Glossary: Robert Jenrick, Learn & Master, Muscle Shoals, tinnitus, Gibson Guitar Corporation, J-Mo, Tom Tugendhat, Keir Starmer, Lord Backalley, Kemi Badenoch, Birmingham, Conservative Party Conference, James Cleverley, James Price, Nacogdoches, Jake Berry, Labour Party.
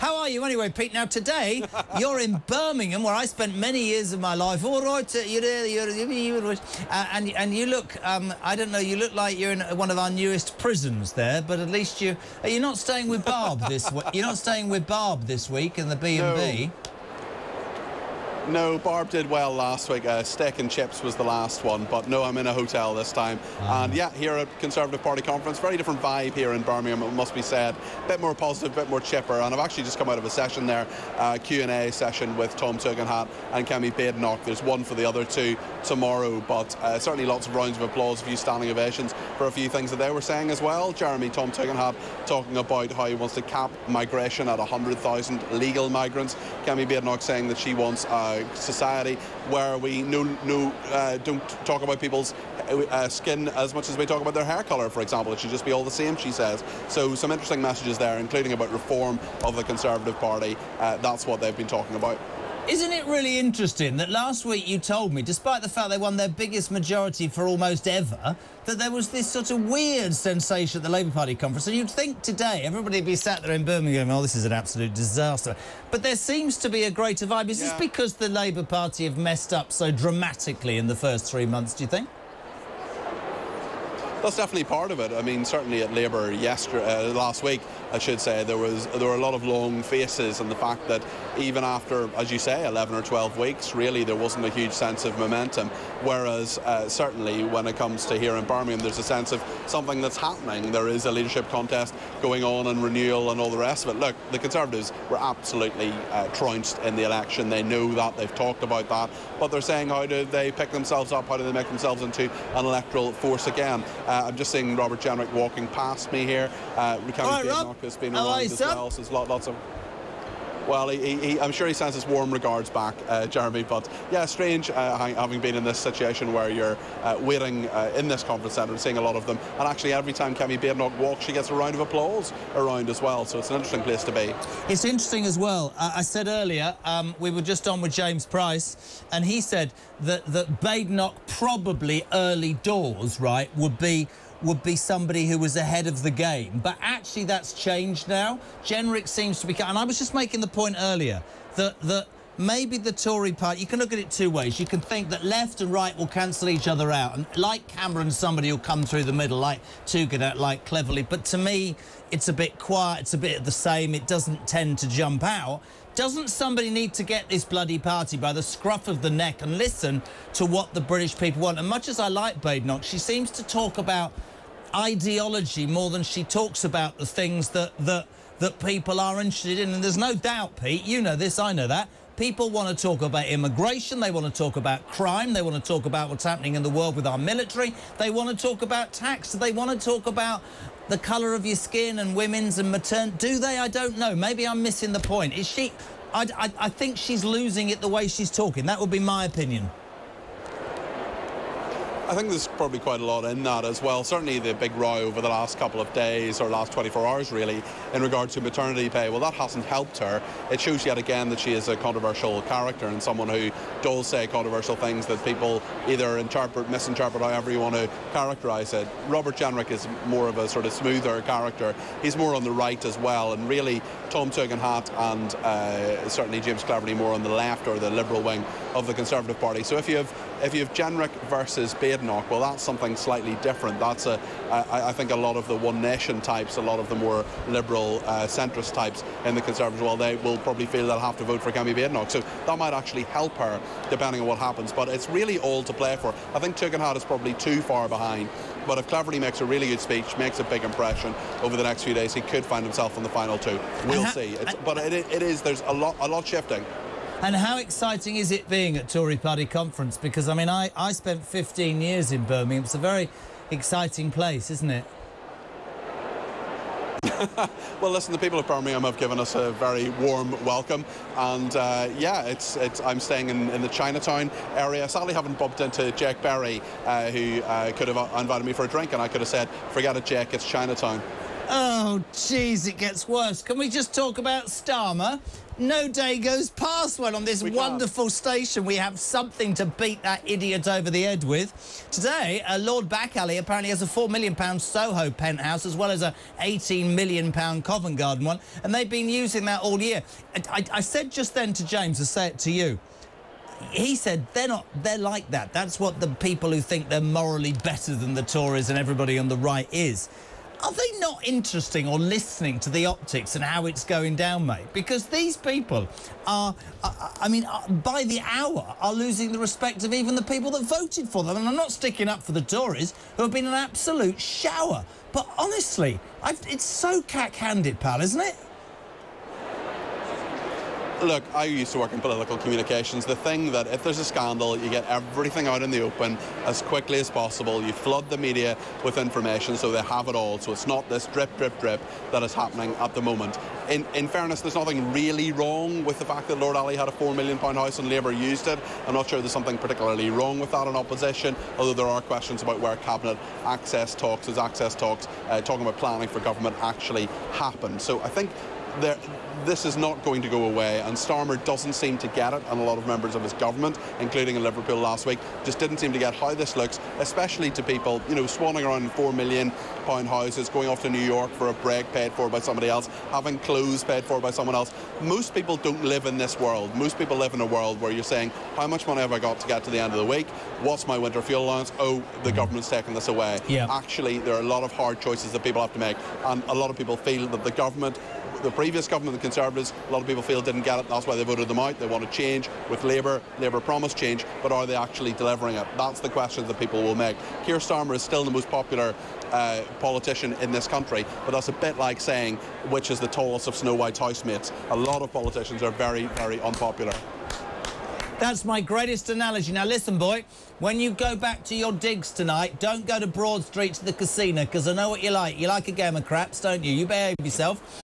How are you anyway, Pete? Now, today, you're in Birmingham, where I spent many years of my life. All right, and you look, I don't know, you look like you're in one of our newest prisons there, but at least you... Are you not staying with Barb this week? You're not staying with Barb this week in the B&B? No, Barb did well last week. Steak and chips was the last one, but no, I'm in a hotel this time. And yeah, here at Conservative Party Conference, very different vibe here in Birmingham, it must be said. A bit more positive, a bit more chipper, and I've actually just come out of a session there, Q&A session with Tom Tugendhat and Kemi Badenoch. There's one for the other two tomorrow, but certainly lots of rounds of applause, a few standing ovations for a few things that they were saying as well. Tom Tugendhat talking about how he wants to cap migration at 100,000 legal migrants. Kemi Badenoch saying that she wants society where we don't talk about people's skin as much as we talk about their hair colour, for example. It should just be all the same, she says. So some interesting messages there, including about reform of the Conservative Party. That's what they've been talking about. Isn't it really interesting that last week you told me, despite the fact they won their biggest majority for almost ever, that there was this sort of weird sensation at the Labour Party conference, and you'd think today everybody would be sat there in Birmingham, oh, this is an absolute disaster. But there seems to be a greater vibe. Is this because the Labour Party have messed up so dramatically in the first 3 months, do you think? That's definitely part of it. I mean, certainly at Labour last week, I should say, there were a lot of long faces, and the fact that even after, as you say, 11 or 12 weeks, really there wasn't a huge sense of momentum. Whereas certainly when it comes to here in Birmingham, there's a sense of something that's happening. There is a leadership contest going on and renewal and all the rest of it. Look, the Conservatives were absolutely trounced in the election. They know that. They've talked about that. But they're saying, how do they pick themselves up? How do they make themselves into an electoral force again? I'm just seeing Robert Jenrick walking past me here. Kemi Badenoch has been around as well, so there's lots of... Well, I'm sure he sends his warm regards back, Jeremy, but yeah, strange having been in this situation where you're waiting in this conference centre and seeing a lot of them. And actually, every time Kemi Badenoch walks, she gets a round of applause around as well, so it's an interesting place to be. It's interesting as well. I said earlier, we were just on with James Price, and he said that Badenoch probably early doors, right, would be somebody who was ahead of the game. But actually, that's changed now. Jenrick seems to be... And I was just making the point earlier that maybe the Tory party... You can look at it two ways. You can think that left and right will cancel each other out. And like Cameron, somebody will come through the middle, like Tugendhat, like Cleverley. But to me, it's a bit quiet. It's a bit of the same. It doesn't tend to jump out. Doesn't somebody need to get this bloody party by the scruff of the neck and listen to what the British people want? And much as I like Badenoch, she seems to talk about ideology more than she talks about the things that people are interested in. And there's no doubt, Pete, you know this, I know that, people want to talk about immigration, they want to talk about crime, they want to talk about what's happening in the world with our military, they want to talk about tax, they want to talk about the colour of your skin and women's and maternity. Do they? I don't know. Maybe I'm missing the point. Is she... I think she's losing it the way she's talking. That would be my opinion. I think there's probably quite a lot in that as well. Certainly the big row over the last couple of days, or last 24 hours really, in regard to maternity pay, well, that hasn't helped her. It shows yet again that she is a controversial character and someone who does say controversial things that people either interpret, misinterpret, however you want to characterise it. Robert Jenrick is more of a sort of smoother character. He's more on the right as well, and really Tom Tugendhat and certainly James Cleverley more on the left or the liberal wing of the Conservative Party. So if you have Jenrick versus Badenoch, well, that's something slightly different. That's I think a lot of the One Nation types, a lot of the more liberal centrist types in the Conservatives, well, they will probably feel they'll have to vote for Kemi Badenoch. So that might actually help her, depending on what happens. But it's really all to play for. I think Tugendhat is probably too far behind. But if Cleverley makes a really good speech, makes a big impression over the next few days, he could find himself in the final two. We'll see. But there's a lot shifting. And how exciting is it being at Tory Party Conference? Because, I mean, I spent 15 years in Birmingham. It's a very exciting place, isn't it? Well, listen, the people of Birmingham have given us a very warm welcome, and yeah, I'm staying in the Chinatown area. Sadly, haven't bumped into Jake Berry, who could have invited me for a drink, and I could have said, "Forget it, Jake, it's Chinatown." Oh, jeez, it gets worse. Can we just talk about Starmer? No day goes past when on this wonderful station we have something to beat that idiot over the head with. Today, Lord Backalley apparently has a £4 million Soho penthouse as well as a £18 million Covent Garden one, and they've been using that all year. I said just then to James, I say it to you, he said they're like that. That's what the people who think they're morally better than the Tories and everybody on the right is. Are they not interesting or listening to the optics and how it's going down, mate? Because these people are, I mean, by the hour, are losing the respect of even the people that voted for them. And I'm not sticking up for the Tories, who have been an absolute shower. But honestly, it's so cack-handed, pal, isn't it? Look, I used to work in political communications. The thing that if there's a scandal, you get everything out in the open as quickly as possible. You flood the media with information so they have it all. So it's not this drip, drip, drip that is happening at the moment. In fairness, there's nothing really wrong with the fact that Lord Alley had a £4 million house and Labour used it. I'm not sure there's something particularly wrong with that in opposition, although there are questions about where Cabinet access talks, as access talks, talking about planning for government, actually happened. So I think this is not going to go away, and Starmer doesn't seem to get it, and a lot of members of his government, including in Liverpool last week, just didn't seem to get how this looks, especially to people, you know, swanning around in £4 million houses, going off to New York for a break paid for by somebody else, having clothes paid for by someone else. Most people don't live in this world. Most people live in a world where you're saying, how much money have I got to get to the end of the week? What's my winter fuel allowance? Oh, the government's taking this away. Yeah. Actually, there are a lot of hard choices that people have to make, and a lot of people feel that the government, the previous government, the Conservatives, a lot of people feel didn't get it. That's why they voted them out. They want to change with Labour. Labour promised change, but are they actually delivering it? That's the question that people will make. Keir Starmer is still the most popular politician in this country, but that's a bit like saying which is the tallest of Snow White's housemates. A lot of politicians are very, very unpopular. That's my greatest analogy. Now, listen, boy, when you go back to your digs tonight, don't go to Broad Street to the casino, because I know what you like. You like a game of craps, don't you? You behave yourself.